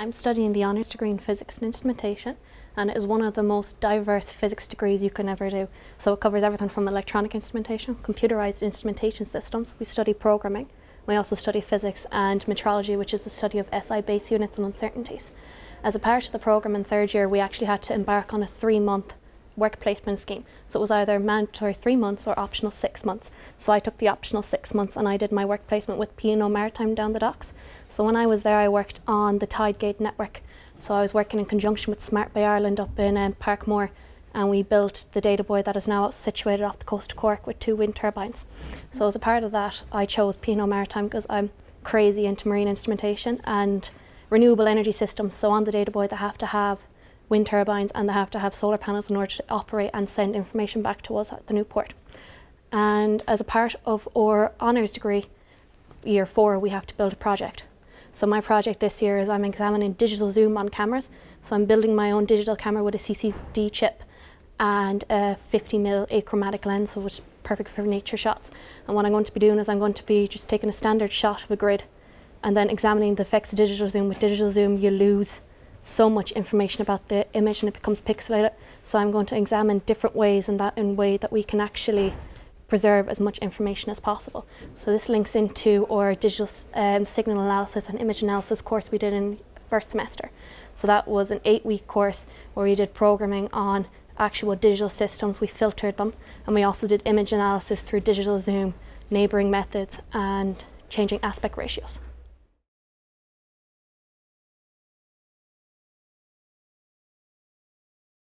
I'm studying the honours degree in physics and instrumentation, and it is one of the most diverse physics degrees you can ever do. So it covers everything from electronic instrumentation, computerised instrumentation systems. We study programming. We also study physics and metrology, which is the study of SI base units and uncertainties. As a part of the programme in third year, we actually had to embark on a 3-month work placement scheme. So it was either mandatory 3 months or optional 6 months. So I took the optional 6 months and I did my work placement with P&O Maritime down the docks. So when I was there, I worked on the Tidegate network. So I was working in conjunction with Smart Bay Ireland up in Parkmore, and we built the data buoy that is now situated off the coast of Cork with 2 wind turbines. So as a part of that, I chose P&O Maritime because I'm crazy into marine instrumentation and renewable energy systems. So on the data buoy, they have to have wind turbines and they have to have solar panels in order to operate and send information back to us at the Newport. And as a part of our honours degree, year 4, we have to build a project. So my project this year is I'm examining digital zoom on cameras. So I'm building my own digital camera with a CCD chip and a 50mm achromatic lens, so which is perfect for nature shots. And what I'm going to be doing is I'm going to be just taking a standard shot of a grid and then examining the effects of digital zoom. With digital zoom, you lose so much information about the image and it becomes pixelated. So I'm going to examine different ways in a way that we can actually preserve as much information as possible. So this links into our digital signal analysis and image analysis course we did in first semester. So that was an 8-week course where we did programming on actual digital systems. We filtered them and we also did image analysis through digital zoom, neighbouring methods and changing aspect ratios.